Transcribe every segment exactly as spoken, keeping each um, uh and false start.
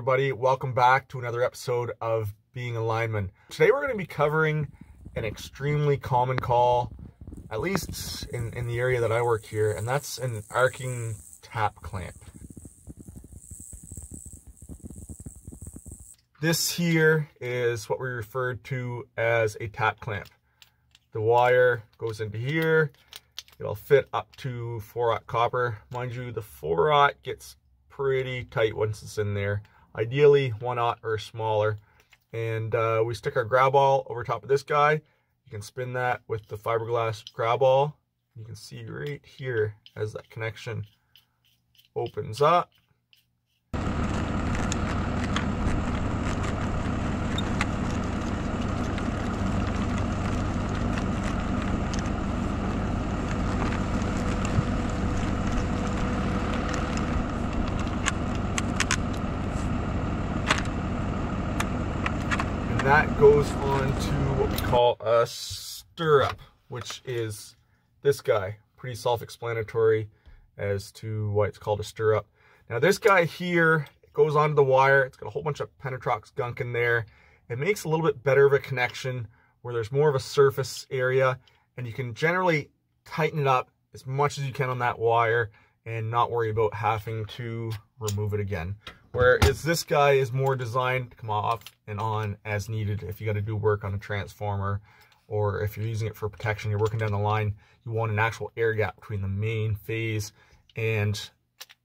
everybody, welcome back to another episode of Being a Lineman. Today we're going to be covering an extremely common call, at least in, in the area that I work here, and that's an arcing tap clamp. This here is what we refer to as a tap clamp. The wire goes into here, it'll fit up to four aught copper. Mind you, the four aught gets pretty tight once it's in there, ideally one aught or smaller, and uh, we stick our grab ball over top of this guy. You can spin that with the fiberglass grab ball. You can see right here as that connection opens up, that goes on to what we call a stirrup, which is this guy. Pretty self-explanatory as to why it's called a stirrup. Now this guy here, it goes onto the wire. It's got a whole bunch of Penetrox gunk in there. It makes a little bit better of a connection where there's more of a surface area, and you can generally tighten it up as much as you can on that wire and not worry about having to remove it again. Whereas this guy is more designed to come off and on as needed. If you got to do work on a transformer, or if you're using it for protection, you're working down the line, you want an actual air gap between the main phase and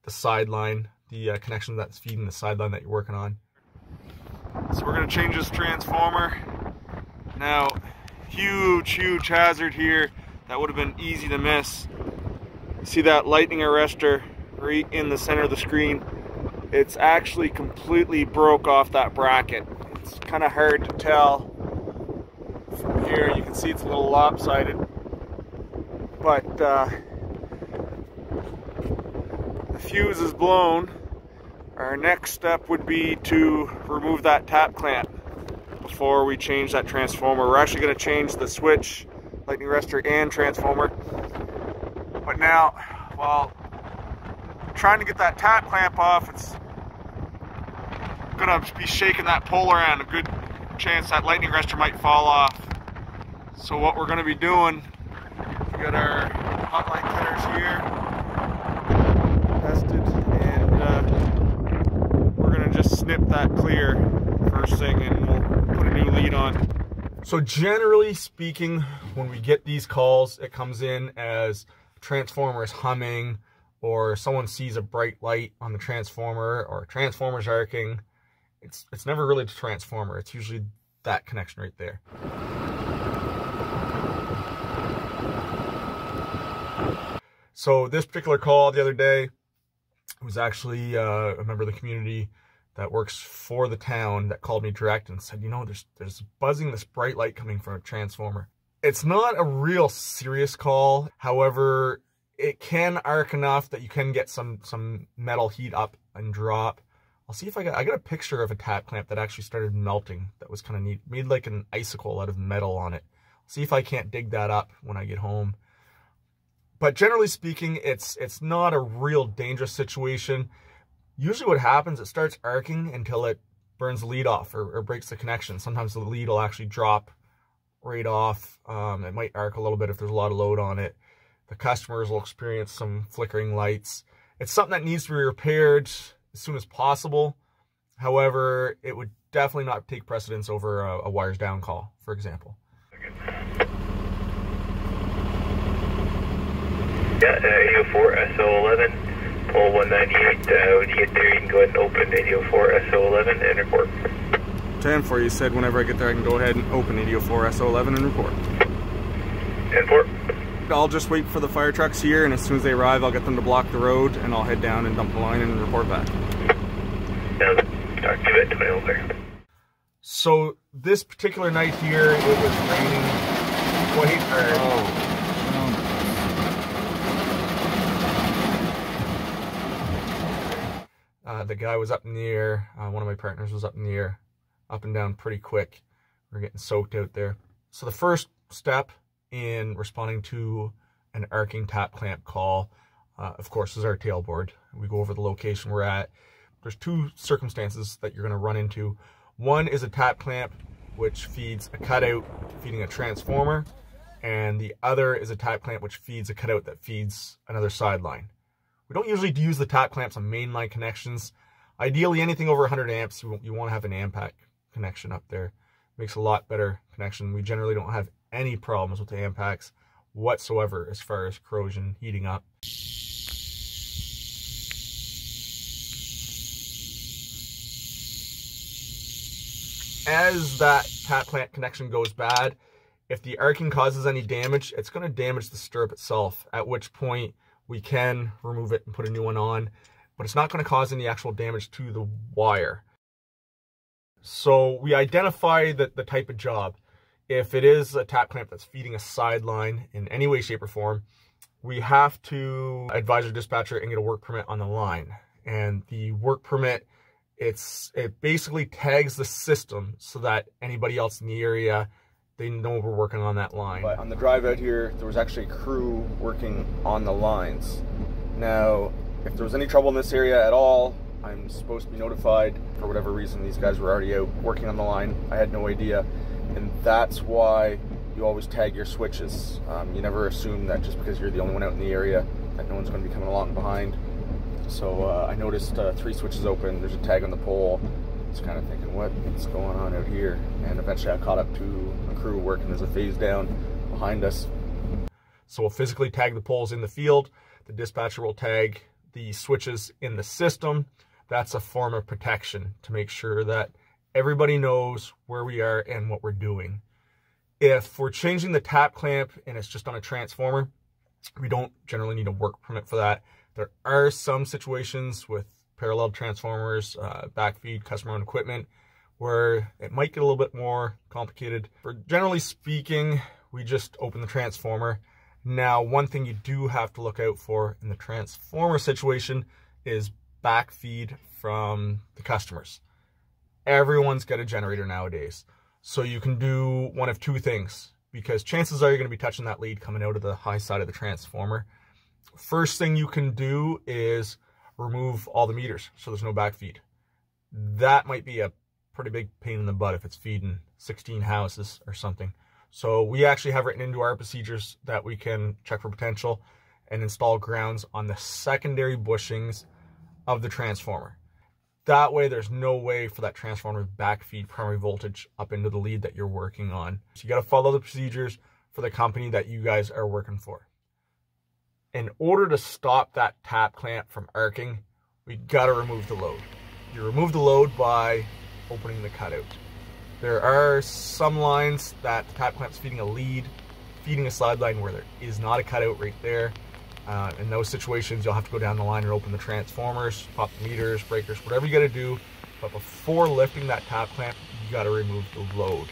the sideline, the uh, connection that's feeding the sideline that you're working on. So we're going to change this transformer. Now, huge, huge hazard here. That would have been easy to miss. See that lightning arrestor right in the center of the screen? It's actually completely broke off that bracket. It's kind of hard to tell from here. You can see it's a little lopsided, but uh, the fuse is blown. Our next step would be to remove that tap clamp before we change that transformer. We're actually going to change the switch, lightning arrestor, and transformer. But now, while trying to get that tap clamp off, it's gonna be shaking that pole around. A good chance that lightning arrestor might fall off. So what we're gonna be doing, we got our hot light cutters here, tested, and uh, we're gonna just snip that clear first thing, and we'll put a new lead on. So generally speaking, when we get these calls, it comes in as transformers humming, or someone sees a bright light on the transformer, or transformer's arcing. It's, it's never really the transformer. It's usually that connection right there. So this particular call the other day, it was actually uh, a member of the community that works for the town that called me direct and said, you know, there's, there's buzzing, this bright light coming from a transformer. It's not a real serious call. However, it can arc enough that you can get some some metal heat up and drop. I'll see if I got I got a picture of a tap clamp that actually started melting. That was kind of neat. Made like an icicle out of metal on it. I'll see if I can't dig that up when I get home. But generally speaking, it's it's not a real dangerous situation. Usually what happens, it starts arcing until it burns the lead off, or, or breaks the connection. Sometimes the lead will actually drop right off. Um, it might arc a little bit if there's a lot of load on it. The customers will experience some flickering lights. It's something that needs to be repaired as soon as possible. However, it would definitely not take precedence over a, a wires down call, for example. Yeah, eight oh four S O eleven, pole one ninety-eight. Uh, when you get there, you can go ahead and open eight oh four S O eleven and report. ten four, you said whenever I get there, I can go ahead and open eight oh four S O eleven and report. ten four. I'll just wait for the fire trucks here, and as soon as they arrive, I'll get them to block the road, and I'll head down and dump the line and report back. So this particular night here, it was raining quite hard. Oh. Uh, the guy was up in the air. Uh, one of my partners was up in the air, up and down pretty quick. We're getting soaked out there. So the first step in responding to an arcing tap clamp call, uh, of course, is our tailboard. We go over the location we're at. there's two circumstances that you're going to run into. One is a tap clamp, which feeds a cutout feeding a transformer, and the other is a tap clamp which feeds a cutout that feeds another sideline. We don't usually use the tap clamps on mainline connections. Ideally, anything over one hundred amps, you want to have an AMPAC connection up there. It makes a lot better connection. We generally don't have any problems with the AMPACs whatsoever as far as corrosion heating up. As that tap clamp connection goes bad, if the arcing causes any damage, it's going to damage the stirrup itself, at which point we can remove it and put a new one on, but it's not going to cause any actual damage to the wire. So we identify the, the type of job. If it is a tap clamp that's feeding a sideline in any way, shape, or form, we have to advise our dispatcher and get a work permit on the line. And the work permit, It's, it basically tags the system so that anybody else in the area, they know we're working on that line. But on the drive out here, there was actually a crew working on the lines. Now, if there was any trouble in this area at all, I'm supposed to be notified. For whatever reason, these guys were already out working on the line. I had no idea. And that's why you always tag your switches. Um, you never assume that just because you're the only one out in the area, that no one's going to be coming along behind. So uh, I noticed uh, three switches open, there's a tag on the pole. It's kind of thinking, what's going on out here? And eventually I caught up to a crew working. There's a phase down behind us. So we'll physically tag the poles in the field. The dispatcher will tag the switches in the system. That's a form of protection to make sure that everybody knows where we are and what we're doing. If we're changing the tap clamp and it's just on a transformer, we don't generally need a work permit for that. There are some situations with parallel transformers, uh, backfeed, customer-owned equipment, where it might get a little bit more complicated. For generally speaking, we just open the transformer. Now, one thing you do have to look out for in the transformer situation is backfeed from the customers. Everyone's got a generator nowadays. So you can do one of two things, because chances are you're gonna be touching that lead coming out of the high side of the transformer. First thing you can do is remove all the meters so there's no backfeed. That might be a pretty big pain in the butt if it's feeding sixteen houses or something. So we actually have written into our procedures that we can check for potential and install grounds on the secondary bushings of the transformer. That way there's no way for that transformer to backfeed primary voltage up into the lead that you're working on. So you got to follow the procedures for the company that you guys are working for. In order to stop that tap clamp from arcing, we gotta remove the load. You remove the load by opening the cutout. There are some lines that the tap clamp's feeding a lead, feeding a sideline where there is not a cutout right there. Uh, in those situations, you'll have to go down the line and open the transformers, pop the meters, breakers, whatever you gotta do. But before lifting that tap clamp, you gotta remove the load.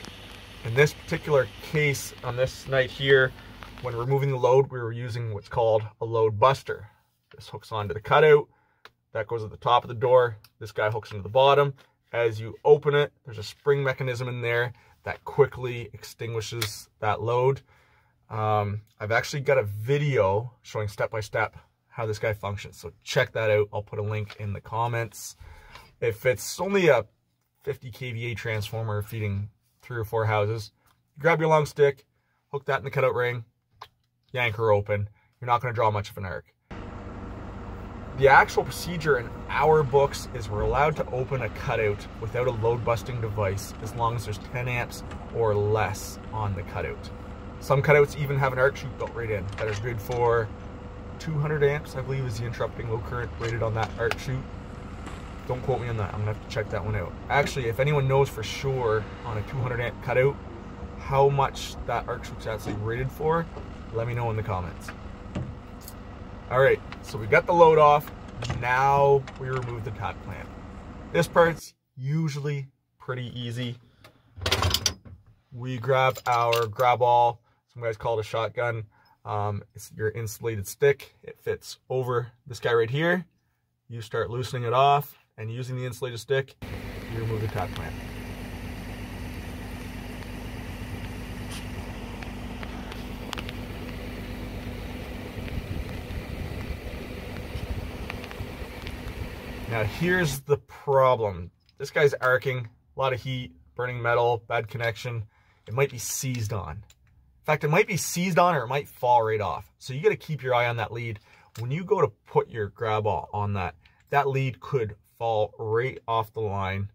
In this particular case, on this night here, when removing the load, we were using what's called a load buster. This hooks onto the cutout, that goes at the top of the door, this guy hooks into the bottom. As you open it, there's a spring mechanism in there that quickly extinguishes that load. Um, I've actually got a video showing step-by-step how this guy functions, so check that out. I'll put a link in the comments. If it's only a fifty K V A transformer feeding three or four houses, you grab your long stick, hook that in the cutout ring, yank her open, you're not gonna draw much of an arc. The actual procedure in our books is we're allowed to open a cutout without a load busting device as long as there's ten amps or less on the cutout. Some cutouts even have an arc chute built right in that is good for two hundred amps, I believe, is the interrupting low current rated on that arc chute. Don't quote me on that, I'm gonna have to check that one out. Actually, if anyone knows for sure on a two hundred amp cutout how much that arc chute's actually rated for, let me know in the comments. All right, so we got the load off. Now we remove the tap clamp. This part's usually pretty easy. We grab our grab all, some guys call it a shotgun. Um, it's your insulated stick. It fits over this guy right here. You start loosening it off, and using the insulated stick, you remove the tap clamp. Now here's the problem. This guy's arcing, a lot of heat, burning metal, bad connection. It might be seized on. In fact, it might be seized on or it might fall right off. So you got to keep your eye on that lead. When you go to put your grab ball on that, that lead could fall right off the line.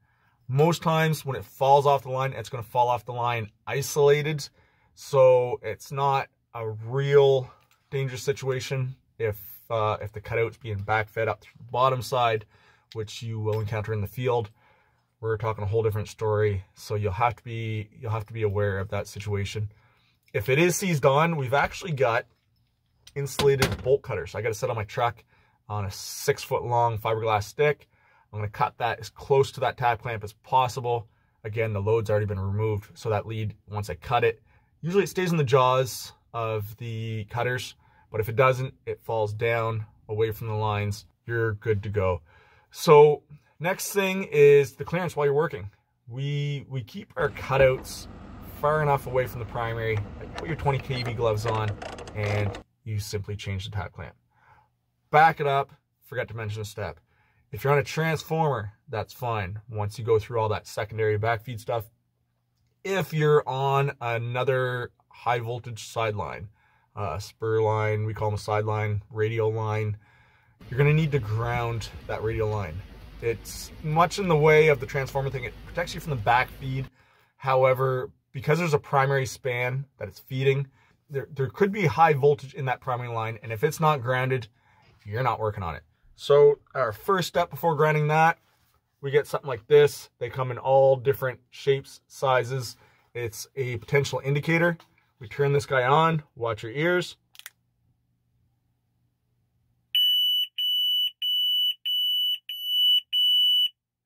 Most times when it falls off the line, it's going to fall off the line isolated. So it's not a real dangerous situation if uh, if the cutout's being backfed up to the bottom side, which you will encounter in the field. We're talking a whole different story, so you'll have to be you'll have to be aware of that situation. If it is seized on, we've actually got insulated bolt cutters. I got it set on my truck on a six foot long fiberglass stick. I'm going to cut that as close to that tab clamp as possible. Again, the load's already been removed, so that lead, once I cut it, usually it stays in the jaws of the cutters, but if it doesn't, it falls down away from the lines. You're good to go. So next thing is the clearance while you're working. We we keep our cutouts far enough away from the primary. Like, put your twenty K V gloves on and you simply change the tab clamp. Back it up, forgot to mention a step. If you're on a transformer, that's fine. Once you go through all that secondary backfeed stuff, if you're on another high voltage sideline, uh, spur line, we call them a sideline, radio line, you're gonna need to ground that radio line. It's much in the way of the transformer thing. It protects you from the backfeed. However, because there's a primary span that it's feeding, there, there could be high voltage in that primary line. And if it's not grounded, you're not working on it. So our first step before grounding that, we get something like this. They come in all different shapes, sizes. It's a potential indicator. We turn this guy on, watch your ears.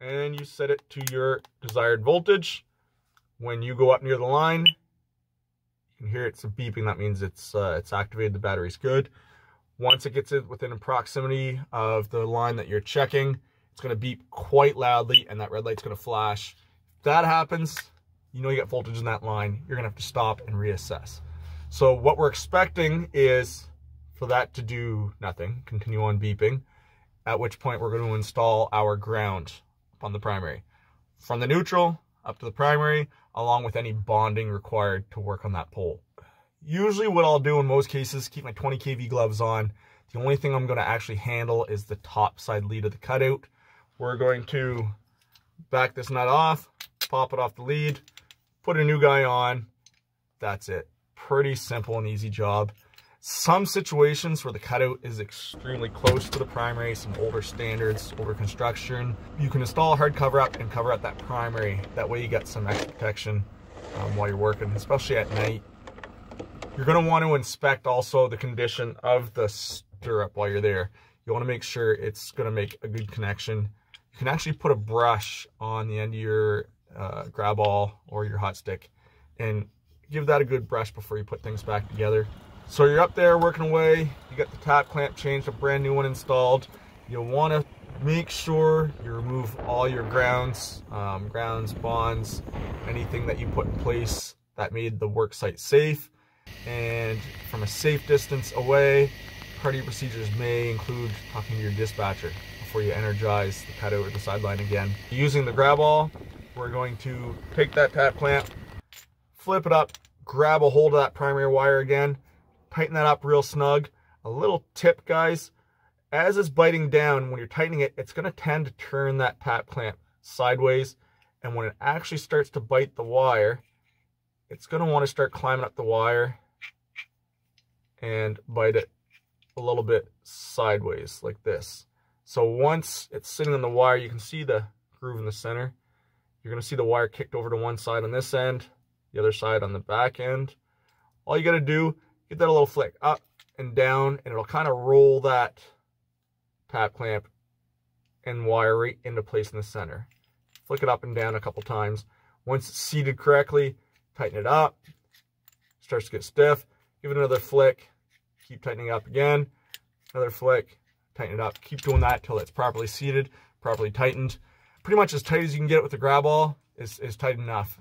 And you set it to your desired voltage. When you go up near the line, you can hear it's beeping. That means it's uh, it's activated, the battery's good. Once it gets it within a proximity of the line that you're checking, it's gonna beep quite loudly and that red light's gonna flash. If that happens, you know you got voltage in that line, you're gonna have to stop and reassess. So what we're expecting is for that to do nothing, continue on beeping, at which point we're gonna install our ground on the primary. From the neutral up to the primary, along with any bonding required to work on that pole. Usually what I'll do in most cases, keep my twenty K V gloves on. The only thing I'm going to actually handle is the top side lead of the cutout. We're going to back this nut off, pop it off the lead, put a new guy on. That's it. Pretty simple and easy job. Some situations where the cutout is extremely close to the primary, some older standards, older construction, you can install a hard cover up and cover up that primary. That way you get some extra protection um, while you're working, especially at night. You're going to want to inspect also the condition of the stirrup while you're there. You want to make sure it's going to make a good connection. You can actually put a brush on the end of your uh, grab ball or your hot stick and give that a good brush before you put things back together. So you're up there working away. You got the tab clamp changed, a brand new one installed. You'll want to make sure you remove all your grounds, um, grounds, bonds, anything that you put in place that made the work site safe. And from a safe distance away, party procedures may include talking to your dispatcher before you energize the cutout or the sideline again. Using the grab ball, we're going to take that tab clamp, flip it up, grab a hold of that primary wire again, tighten that up real snug. A little tip, guys, as it's biting down, when you're tightening it, it's going to tend to turn that tab clamp sideways. And when it actually starts to bite the wire, it's going to want to start climbing up the wire and bite it a little bit sideways like this. So once it's sitting on the wire, you can see the groove in the center. You're going to see the wire kicked over to one side on this end, the other side on the back end. All you got to do, give that a little flick up and down, and it'll kind of roll that tab clamp and wire right into place in the center. Flick it up and down a couple times. Once it's seated correctly, tighten it up. Starts to get stiff. Give it another flick. Keep tightening it up again. Another flick. Tighten it up. Keep doing that till it's properly seated, properly tightened. Pretty much as tight as you can get it with the grab ball is, is tight enough.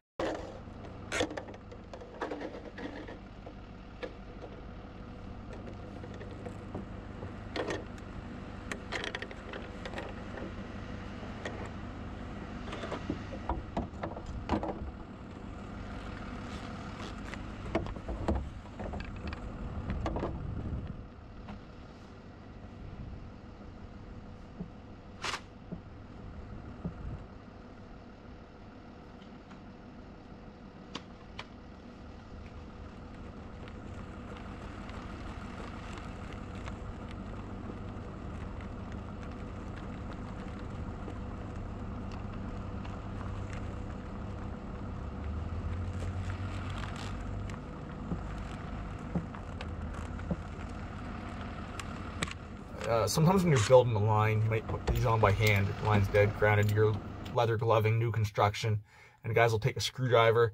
Uh, sometimes when you're building a line, you might put these on by hand. The line's dead, grounded, you're leather gloving, new construction, and guys will take a screwdriver,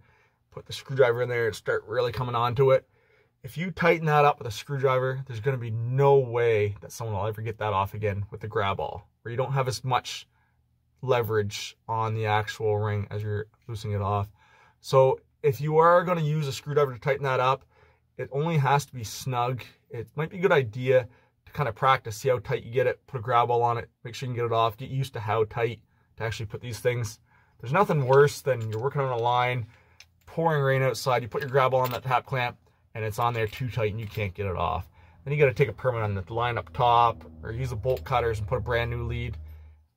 put the screwdriver in there and start really coming onto it. If you tighten that up with a screwdriver, there's going to be no way that someone will ever get that off again with the grab all, where you don't have as much leverage on the actual ring as you're loosening it off. So if you are going to use a screwdriver to tighten that up, it only has to be snug. It might be a good idea to kind of practice, see how tight you get it, put a grab all on it, make sure you can get it off, get used to how tight to actually put these things. There's nothing worse than you're working on a line, pouring rain outside, you put your grab all on that top clamp, and it's on there too tight and you can't get it off. Then you got to take a permit on the line up top, or use the bolt cutters and put a brand new lead.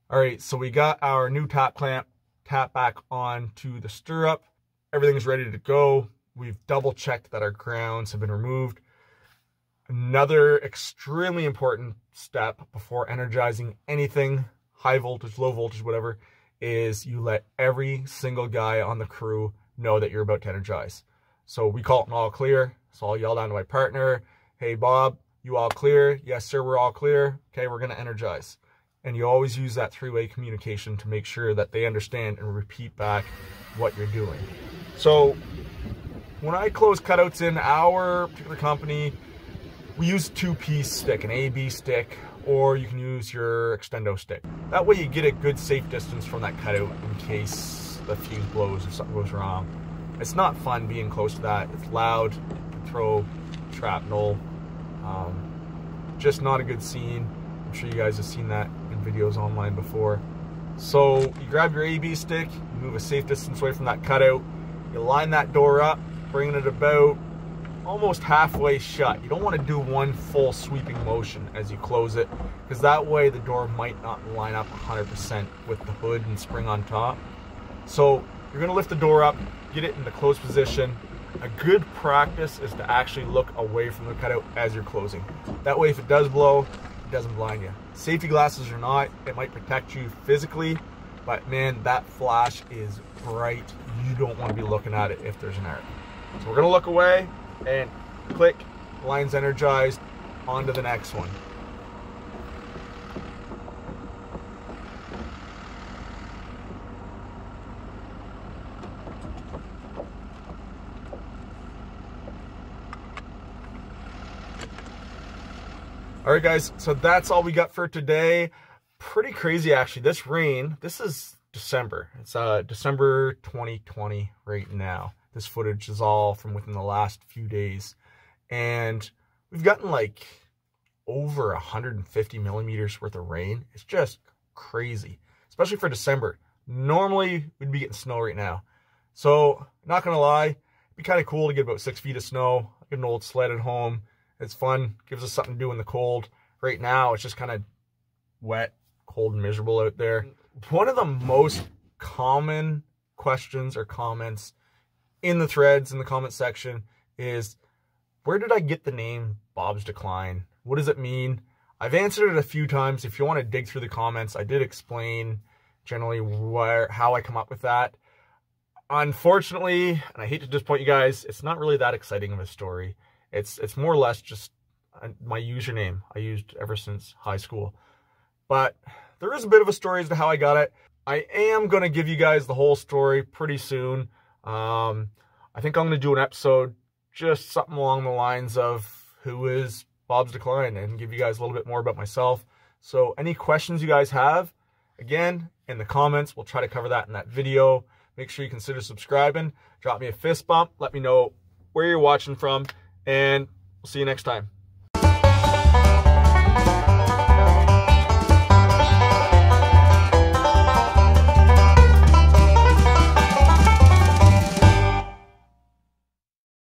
All right, so we got our new top clamp, tap back onto the stirrup. Everything's ready to go. We've double checked that our grounds have been removed. Another extremely important step before energizing anything, high voltage, low voltage, whatever, is you let every single guy on the crew know that you're about to energize. So we call it an all clear. So I'll yell down to my partner, hey Bob, you all clear? Yes sir, we're all clear. Okay, we're gonna energize. And you always use that three-way communication to make sure that they understand and repeat back what you're doing. So when I close cutouts in our particular company, we use a two-piece stick, an A B stick, or you can use your extendo stick. That way you get a good safe distance from that cutout in case the fuse blows or something goes wrong. It's not fun being close to that. It's loud, throw shrapnel, um, just not a good scene. I'm sure you guys have seen that in videos online before. So you grab your A B stick, you move a safe distance away from that cutout, you line that door up, bringing it about almost halfway shut. You don't want to do one full sweeping motion as you close it, because that way the door might not line up one hundred percent with the hood and spring on top. So you're going to lift the door up, get it in the closed position. A good practice is to actually look away from the cutout as you're closing. That way if it does blow, it doesn't blind you. Safety glasses or not, it might protect you physically, but man, that flash is bright. You don't want to be looking at it if there's an error. So we're going to look away and click, line's energized, on to the next one. All right guys, so that's all we got for today. Pretty crazy actually, this rain, this is December. It's uh, December twenty twenty right now. This footage is all from within the last few days. And we've gotten like over one hundred fifty millimeters worth of rain. It's just crazy, especially for December. Normally we'd be getting snow right now. So not gonna lie, it'd be kind of cool to get about six feet of snow, get an old sled at home. It's fun, gives us something to do in the cold. Right now, it's just kind of wet, cold, and miserable out there. One of the most common questions or comments in the threads, in the comment section, is where did I get the name Bobsdecline? What does it mean? I've answered it a few times. If you want to dig through the comments, I did explain generally where, how I come up with that. Unfortunately, and I hate to disappoint you guys, it's not really that exciting of a story. It's, it's more or less just my username I used ever since high school. But there is a bit of a story as to how I got it. I am going to give you guys the whole story pretty soon. Um, I think I'm going to do an episode just something along the lines of who is Bobsdecline and give you guys a little bit more about myself. So any questions you guys have, again, in the comments, we'll try to cover that in that video. Make sure you consider subscribing. Drop me a fist bump. Let me know where you're watching from. And we'll see you next time.